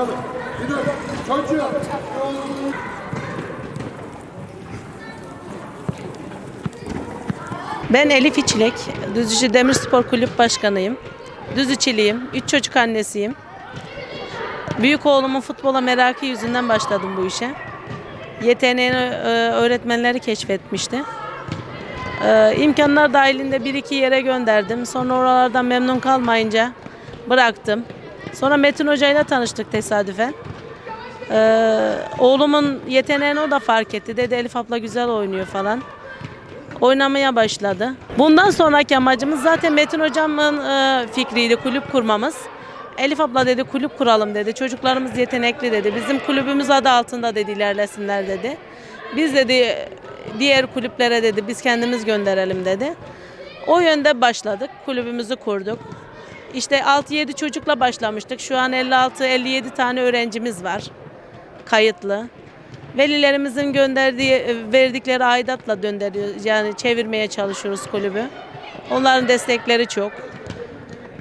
başkanım. Gidin çocuğum. Ben Elif İçlek, Düziçi Demirspor Kulüp Başkanıyım. Düziçiliyim, 3 çocuk annesiyim. Büyük oğlumun futbola merakı yüzünden başladım bu işe. Yeteneğini öğretmenleri keşfetmişti. İmkanlar dahilinde bir iki yere gönderdim. Sonra oralardan memnun kalmayınca bıraktım. Sonra Metin Hoca ile tanıştık tesadüfen. Oğlumun yeteneğini o da fark etti. Dedi Elif abla güzel oynuyor falan. Oynamaya başladı. Bundan sonraki amacımız zaten Metin Hocam'ın fikriydi kulüp kurmamız. Elif abla dedi kulüp kuralım dedi. Çocuklarımız yetenekli dedi. Bizim kulübümüz adı altında dedi ilerlesinler dedi. Biz dedi diğer kulüplere dedi biz kendimiz gönderelim dedi. O yönde başladık. Kulübümüzü kurduk. İşte 6-7 çocukla başlamıştık. Şu an 56-57 tane öğrencimiz var. Kayıtlı. Velilerimizin verdikleri aidatla döndürüyoruz. Yani çevirmeye çalışıyoruz kulübü. Onların destekleri çok.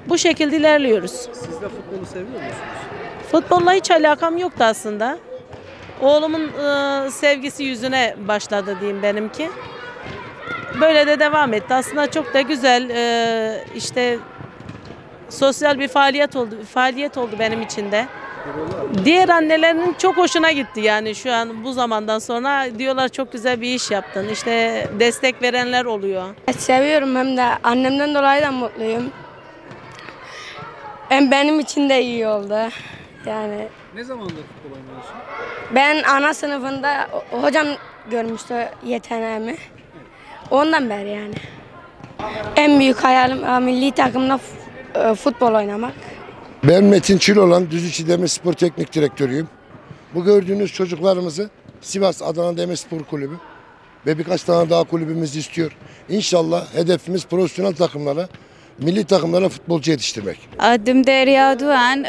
Bu şekilde ilerliyoruz. Siz de futbolu seviyor musunuz? Futbolla hiç alakam yoktu aslında. Oğlumun sevgisi yüzüne başladı diyeyim benimki. Böyle de devam etti. Aslında çok da güzel işte sosyal bir faaliyet oldu benim için de. Diğer annelerinin çok hoşuna gitti yani şu an bu zamandan sonra diyorlar çok güzel bir iş yaptın. İşte destek verenler oluyor. Seviyorum hem de annemden dolayı da mutluyum. Hem benim için de iyi oldu. Yani ne zamandır futbol oynuyorsun? Ben ana sınıfında hocam görmüştü yeteneğimi. Evet. Ondan beri yani. En büyük hayalim A Milli Takım'da futbol oynamak. Ben Metin Çil olan Düziçi Demirspor Teknik Direktörüyüm. Bu gördüğünüz çocuklarımızı Sivas Adana Demirspor Kulübü ve birkaç tane daha kulübümüz istiyor. İnşallah hedefimiz profesyonel takımlara, milli takımlara futbolcu yetiştirmek. Adım Derya Doğan,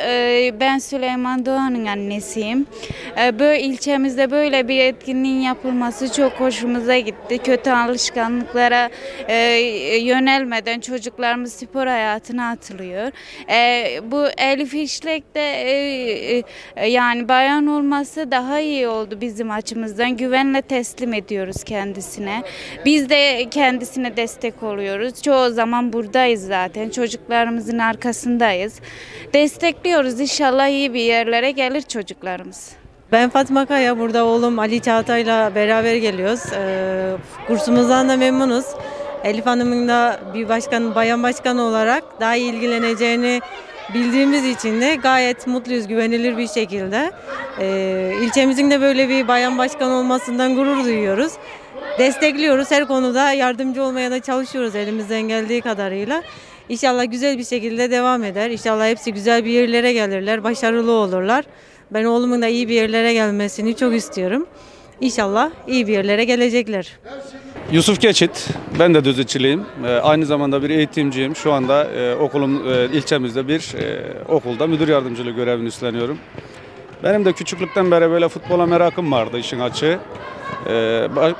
ben Süleyman Doğan'ın annesiyim. Böyle ilçemizde böyle bir etkinliğin yapılması çok hoşumuza gitti. Kötü alışkanlıklara yönelmeden çocuklarımız spor hayatına atılıyor. Bu Elif İçlek de yani bayan olması daha iyi oldu bizim açımızdan. Güvenle teslim ediyoruz kendisine. Biz de kendisine destek oluyoruz. Çoğu zaman buradayız zaten. Çocuklarımızın arkasındayız. Destekliyoruz. İnşallah iyi bir yerlere gelir çocuklarımız. Ben Fatma Kaya. Burada oğlum Ali Çağatay'la beraber geliyoruz. Kursumuzdan da memnunuz. Elif Hanım'ın da bir bayan başkan olarak daha iyi ilgileneceğini bildiğimiz için de gayet mutluyuz. Güvenilir bir şekilde. İlçemizin de böyle bir bayan başkan olmasından gurur duyuyoruz. Destekliyoruz. Her konuda yardımcı olmaya da çalışıyoruz elimizden geldiği kadarıyla. İnşallah güzel bir şekilde devam eder. İnşallah hepsi güzel bir yerlere gelirler, başarılı olurlar. Ben oğlumun da iyi bir yerlere gelmesini çok istiyorum. İnşallah iyi bir yerlere gelecekler. Yusuf Geçit, ben de Düziçiliyim. Aynı zamanda bir eğitimciyim. Şu anda ilçemizde bir okulda müdür yardımcılığı görevini üstleniyorum. Benim de küçüklükten beri böyle futbola merakım vardı işin açığı.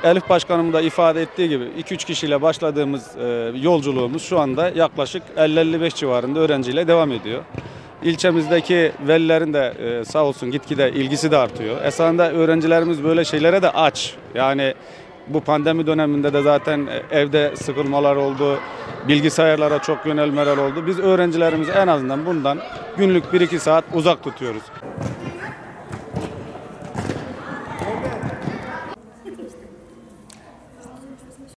Elif Başkanım da ifade ettiği gibi 2-3 kişiyle başladığımız yolculuğumuz şu anda yaklaşık 50-55 civarında öğrenciyle devam ediyor. İlçemizdeki velilerin de sağ olsun gitgide ilgisi de artıyor. Esasında öğrencilerimiz böyle şeylere de aç. Yani bu pandemi döneminde de zaten evde sıkılmalar oldu, bilgisayarlara çok yönelmeler oldu. Biz öğrencilerimizi en azından bundan günlük 1-2 saat uzak tutuyoruz.